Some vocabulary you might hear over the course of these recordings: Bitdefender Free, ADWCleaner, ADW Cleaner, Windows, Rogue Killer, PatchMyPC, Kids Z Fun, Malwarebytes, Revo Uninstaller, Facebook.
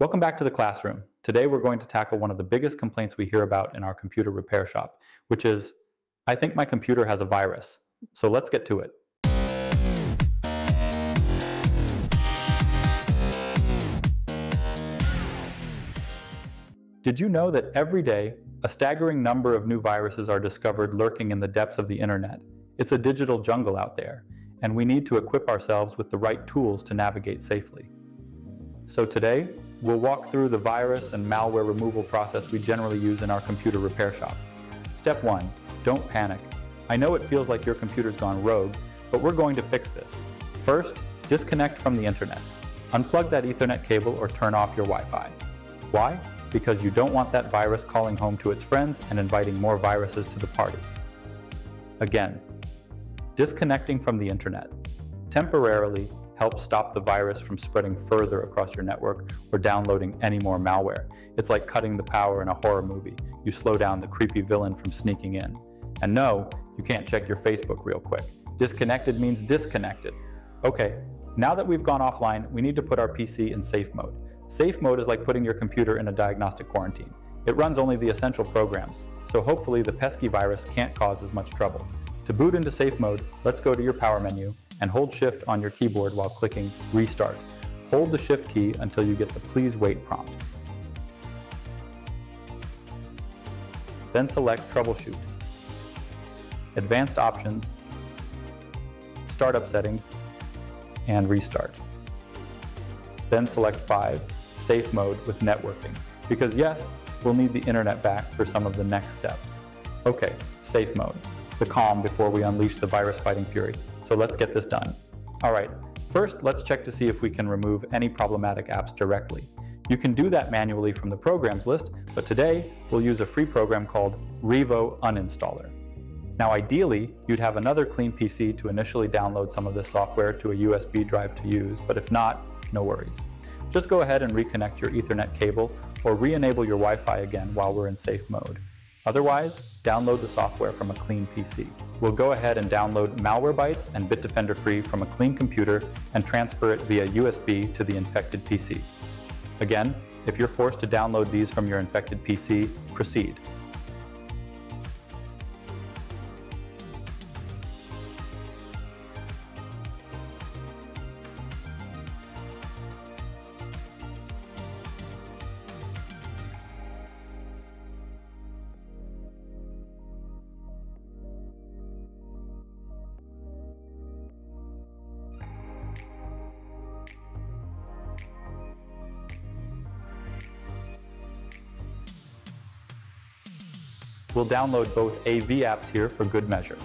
Welcome back to the classroom. Today we're going to tackle one of the biggest complaints we hear about in our computer repair shop, which is, I think my computer has a virus. So let's get to it. Did you know that every day, a staggering number of new viruses are discovered lurking in the depths of the internet? It's a digital jungle out there, and we need to equip ourselves with the right tools to navigate safely. So today, we'll walk through the virus and malware removal process we generally use in our computer repair shop. Step 1. Don't panic. I know it feels like your computer's gone rogue, but we're going to fix this. First, disconnect from the internet. Unplug that Ethernet cable or turn off your Wi-Fi. Why? Because you don't want that virus calling home to its friends and inviting more viruses to the party. Again, disconnecting from the internet temporarily helps stop the virus from spreading further across your network or downloading any more malware. It's like cutting the power in a horror movie. You slow down the creepy villain from sneaking in. And no, you can't check your Facebook real quick. Disconnected means disconnected. Okay, now that we've gone offline, we need to put our PC in safe mode. Safe mode is like putting your computer in a diagnostic quarantine. It runs only the essential programs, so hopefully the pesky virus can't cause as much trouble. To boot into safe mode, let's go to your power menu and hold Shift on your keyboard while clicking Restart. Hold the Shift key until you get the Please Wait prompt. Then select Troubleshoot, Advanced Options, Startup Settings, and Restart. Then select 5, Safe Mode with Networking, because yes, we'll need the internet back for some of the next steps. Okay, safe mode, the calm before we unleash the virus fighting fury. So let's get this done. All right, first let's check to see if we can remove any problematic apps directly. You can do that manually from the programs list, but today we'll use a free program called Revo Uninstaller. Now ideally, you'd have another clean PC to initially download some of this software to a USB drive to use, but if not, no worries. Just go ahead and reconnect your Ethernet cable or re-enable your Wi-Fi again while we're in safe mode. Otherwise, download the software from a clean PC. We'll go ahead and download Malwarebytes and Bitdefender Free from a clean computer and transfer it via USB to the infected PC. Again, if you're forced to download these from your infected PC, proceed. We'll download both AV apps here for good measure.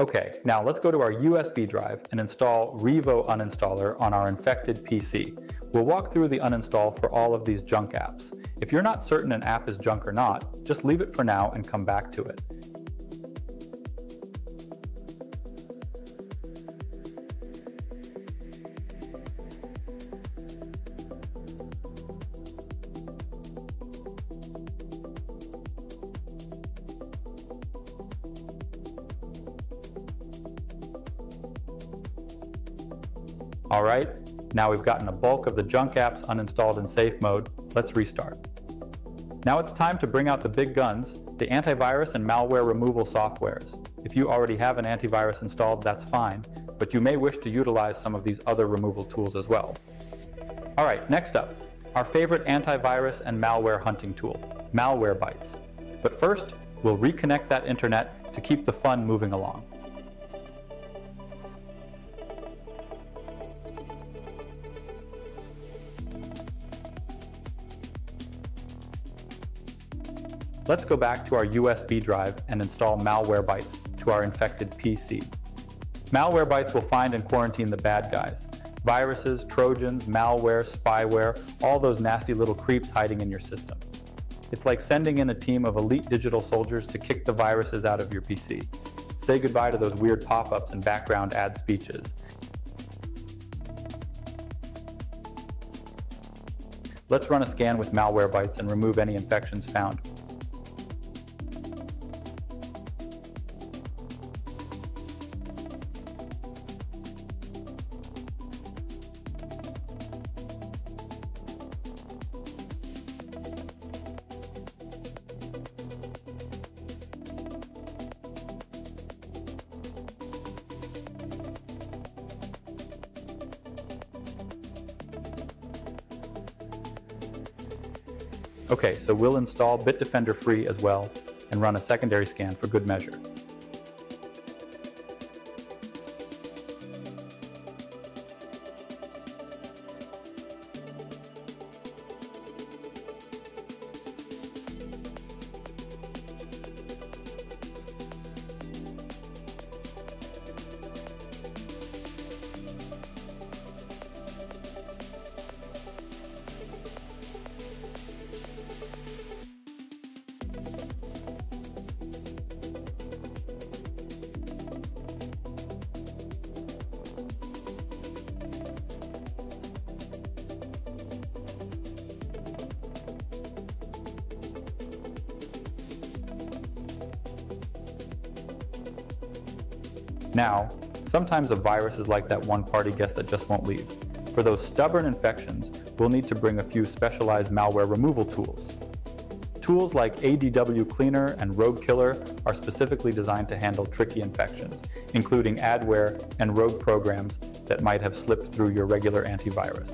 Okay, now let's go to our USB drive and install Revo Uninstaller on our infected PC. We'll walk through the uninstall for all of these junk apps. If you're not certain an app is junk or not, just leave it for now and come back to it. All right, now we've gotten a bulk of the junk apps uninstalled in safe mode. Let's restart. Now it's time to bring out the big guns, the antivirus and malware removal softwares. If you already have an antivirus installed, that's fine, but you may wish to utilize some of these other removal tools as well. All right, next up, our favorite antivirus and malware hunting tool, Malwarebytes. But first, we'll reconnect that internet to keep the fun moving along. Let's go back to our USB drive and install Malwarebytes to our infected PC. Malwarebytes will find and quarantine the bad guys. Viruses, Trojans, malware, spyware, all those nasty little creeps hiding in your system. It's like sending in a team of elite digital soldiers to kick the viruses out of your PC. Say goodbye to those weird pop-ups and background ad speeches. Let's run a scan with Malwarebytes and remove any infections found. Okay, so we'll install Bitdefender Free as well and run a secondary scan for good measure. Now, sometimes a virus is like that one party guest that just won't leave. For those stubborn infections, we'll need to bring a few specialized malware removal tools. Tools like ADW Cleaner and Rogue Killer are specifically designed to handle tricky infections, including adware and rogue programs that might have slipped through your regular antivirus.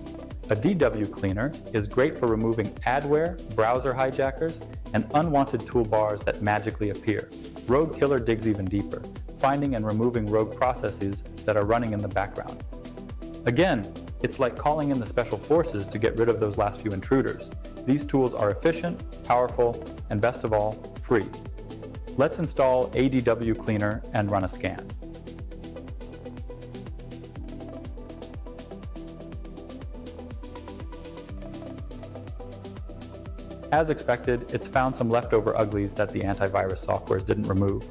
A DW Cleaner is great for removing adware, browser hijackers, and unwanted toolbars that magically appear. Rogue Killer digs even deeper, finding and removing rogue processes that are running in the background. Again, it's like calling in the special forces to get rid of those last few intruders. These tools are efficient, powerful, and best of all, free. Let's install ADW Cleaner and run a scan. As expected, it's found some leftover uglies that the antivirus softwares didn't remove.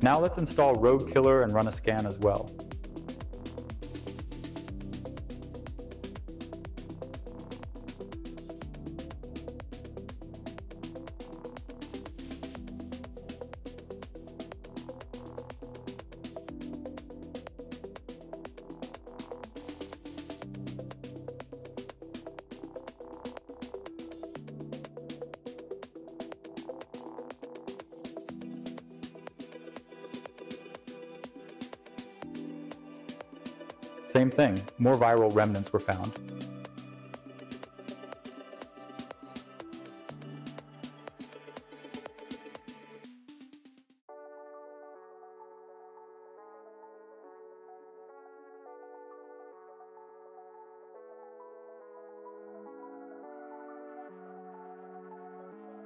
Now let's install Rogue Killer and run a scan as well. Same thing, more viral remnants were found.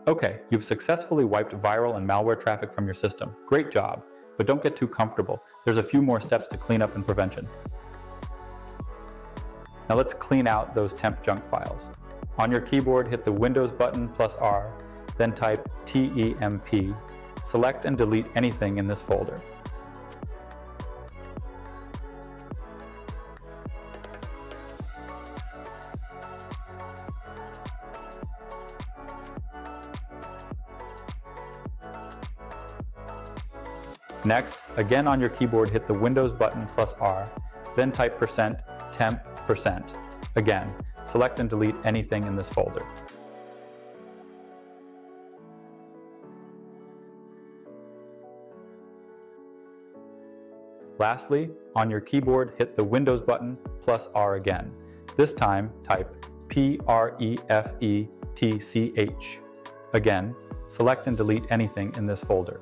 Okay, you've successfully wiped viral and malware traffic from your system. Great job, but don't get too comfortable. There's a few more steps to cleanup and prevention. Now let's clean out those temp junk files. On your keyboard, hit the Windows button plus R, then type TEMP. Select and delete anything in this folder. Next, again on your keyboard, hit the Windows button plus R, then type %temp%. Again, select and delete anything in this folder. Lastly, on your keyboard, hit the Windows button plus R again. This time, type prefetch. Again, select and delete anything in this folder.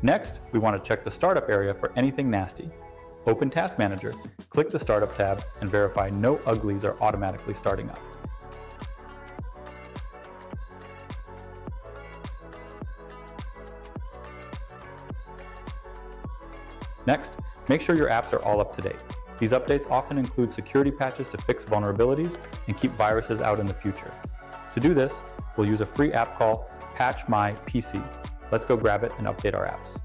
Next, we want to check the startup area for anything nasty. Open Task Manager, click the Startup tab, and verify no uglies are automatically starting up. Next, make sure your apps are all up to date. These updates often include security patches to fix vulnerabilities and keep viruses out in the future. To do this, we'll use a free app called PatchMyPC. Let's go grab it and update our apps.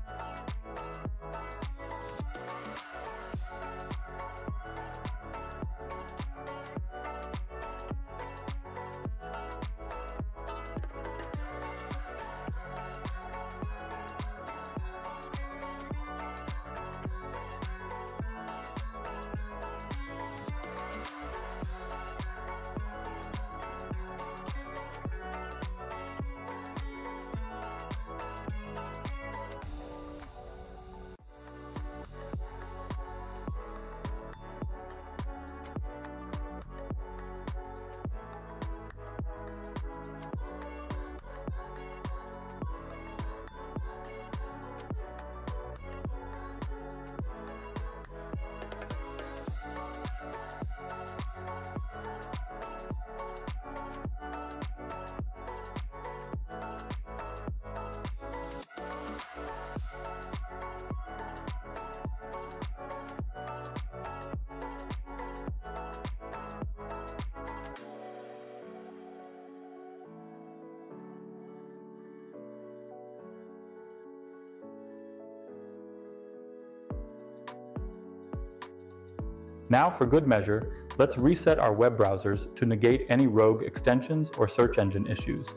Now, for good measure, let's reset our web browsers to negate any rogue extensions or search engine issues.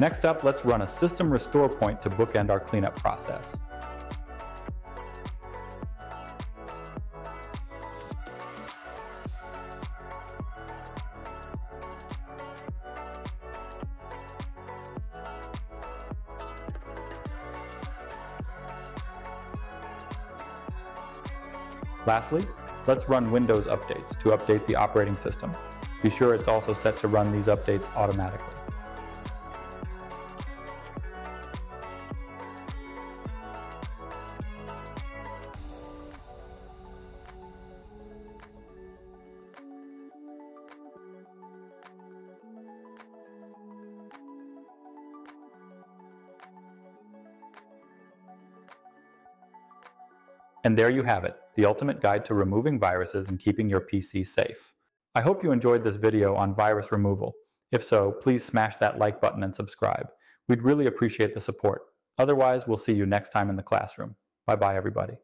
Next up, let's run a system restore point to bookend our cleanup process. Lastly, let's run Windows updates to update the operating system. Be sure it's also set to run these updates automatically. And there you have it, the ultimate guide to removing viruses and keeping your PC safe. I hope you enjoyed this video on virus removal. If so, please smash that like button and subscribe. We'd really appreciate the support. Otherwise, we'll see you next time in the classroom. Bye-bye, everybody.